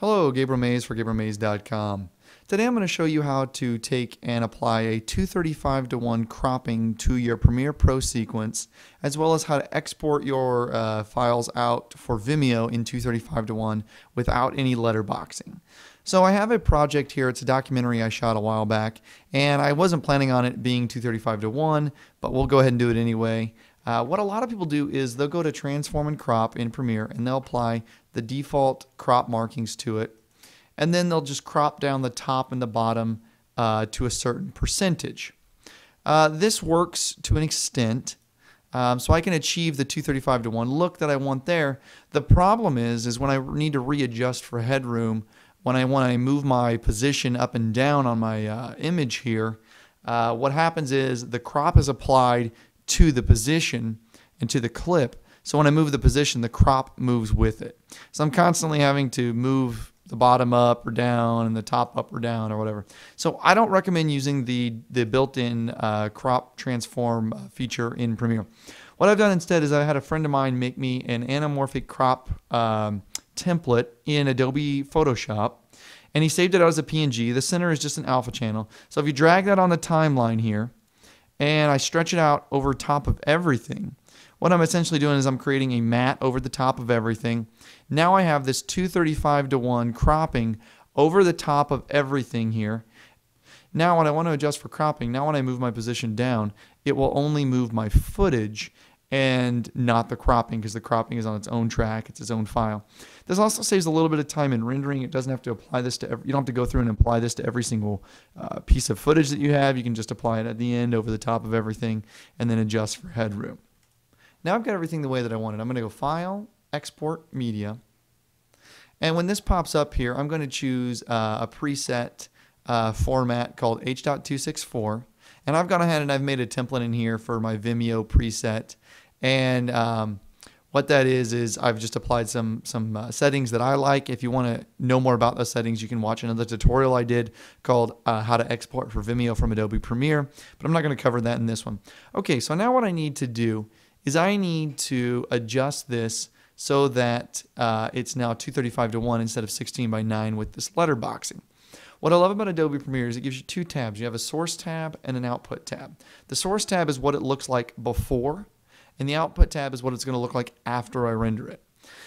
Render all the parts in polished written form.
Hello, Gabriel Mays for GabrielMays.com. Today I'm going to show you how to take and apply a 235:1 cropping to your Premiere Pro sequence, as well as how to export your files out for Vimeo in 235:1 without any letterboxing. So I have a project here. It's a documentary I shot a while back, and I wasn't planning on it being 235:1, but we'll go ahead and do it anyway. What a lot of people do is they'll go to transform and crop in Premiere, and they'll apply the default crop markings to it, and then they'll just crop down the top and the bottom to a certain percentage. This works to an extent, so I can achieve the 235:1 look that I want there. The problem is when I need to readjust for headroom, when I want to move my position up and down on my image here, what happens is the crop is applied to the position and to the clip. So when I move the position, the crop moves with it. So I'm constantly having to move the bottom up or down and the top up or down or whatever. So I don't recommend using the built-in crop transform feature in Premiere. What I've done instead is I had a friend of mine make me an anamorphic crop template in Adobe Photoshop, and he saved it out as a PNG. The center is just an alpha channel. So if you drag that on the timeline here and I stretch it out over top of everything, what I'm essentially doing is I'm creating a mat over the top of everything. Now I have this 235:1 cropping over the top of everything here. Now when I want to adjust for cropping, now when I move my position down, it will only move my footage and not the cropping, because the cropping is on its own track, it's its own file. This also saves a little bit of time in rendering. It doesn't have to apply this to every, you don't have to go through and apply this to every single piece of footage that you have. You can just apply it at the end over the top of everything and then adjust for headroom. Now I've got everything the way that I want it. I'm going to go File, Export, Media. And when this pops up here, I'm going to choose a preset format called H.264. And I've gone ahead and I've made a template in here for my Vimeo preset. And what that is I've just applied some settings that I like. If you want to know more about those settings, you can watch another tutorial I did called How to Export for Vimeo from Adobe Premiere. But I'm not going to cover that in this one. Okay, so now what I need to do is I need to adjust this so that it's now 235:1 instead of 16:9 with this letterboxing. What I love about Adobe Premiere is it gives you two tabs. You have a source tab and an output tab. The source tab is what it looks like before, and the output tab is what it's going to look like after I render it.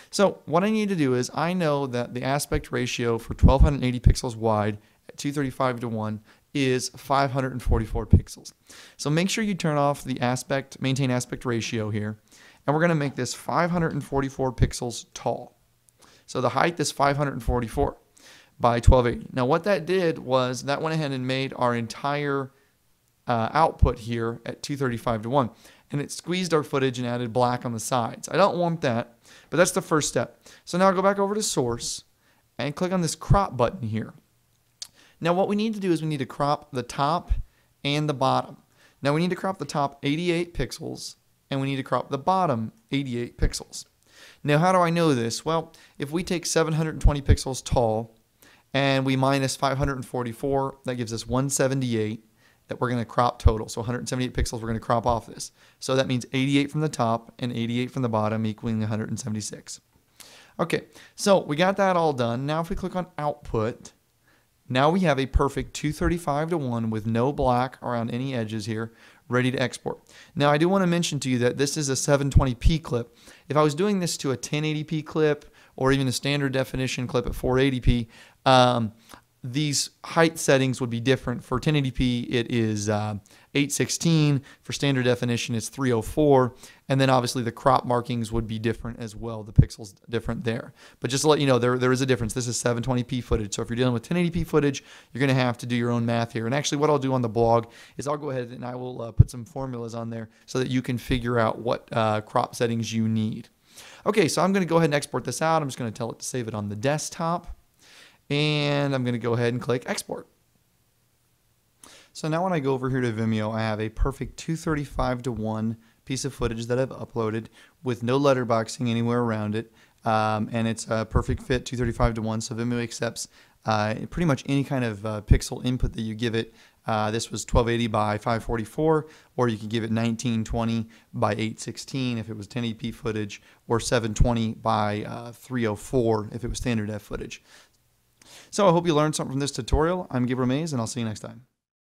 So what I need to do is I know that the aspect ratio for 1280 pixels wide at 235:1 is 544 pixels. So make sure you turn off the aspect, maintain aspect ratio here, and we're going to make this 544 pixels tall. So the height is 544 by 1280. Now what that did was that went ahead and made our entire output here at 235:1, and it squeezed our footage and added black on the sides. I don't want that, but that's the first step. So now I'll go back over to source and click on this crop button here. Now what we need to do is we need to crop the top and the bottom. Now we need to crop the top 88 pixels and we need to crop the bottom 88 pixels. Now how do I know this? Well, if we take 720 pixels tall and we minus 544, that gives us 178 that we're going to crop total. So 178 pixels we're going to crop off this. So that means 88 from the top and 88 from the bottom, equaling 176. Okay, so we got that all done. Now if we click on output, now we have a perfect 235:1 with no black around any edges here, ready to export. Now I do want to mention to you that this is a 720p clip. If I was doing this to a 1080p clip or even a standard definition clip at 480p, these height settings would be different. For 1080p it is 816, for standard definition it's 304, and then obviously the crop markings would be different as well, the pixels different there. But just to let you know, there is a difference. This is 720p footage, so if you're dealing with 1080p footage, you're going to have to do your own math here. And actually what I'll do on the blog is I'll go ahead and I will put some formulas on there so that you can figure out what crop settings you need. Okay, so I'm going to go ahead and export this out. I'm just going to tell it to save it on the desktop. And I'm going to go ahead and click export. So now when I go over here to Vimeo, I have a perfect 235:1 piece of footage that I've uploaded with no letterboxing anywhere around it. And it's a perfect fit, 235:1, so Vimeo accepts pretty much any kind of pixel input that you give it. This was 1280 by 544, or you could give it 1920 by 816 if it was 1080p footage, or 720 by 304 if it was standard def footage. So I hope you learned something from this tutorial. I'm Gabriel Mays, and I'll see you next time.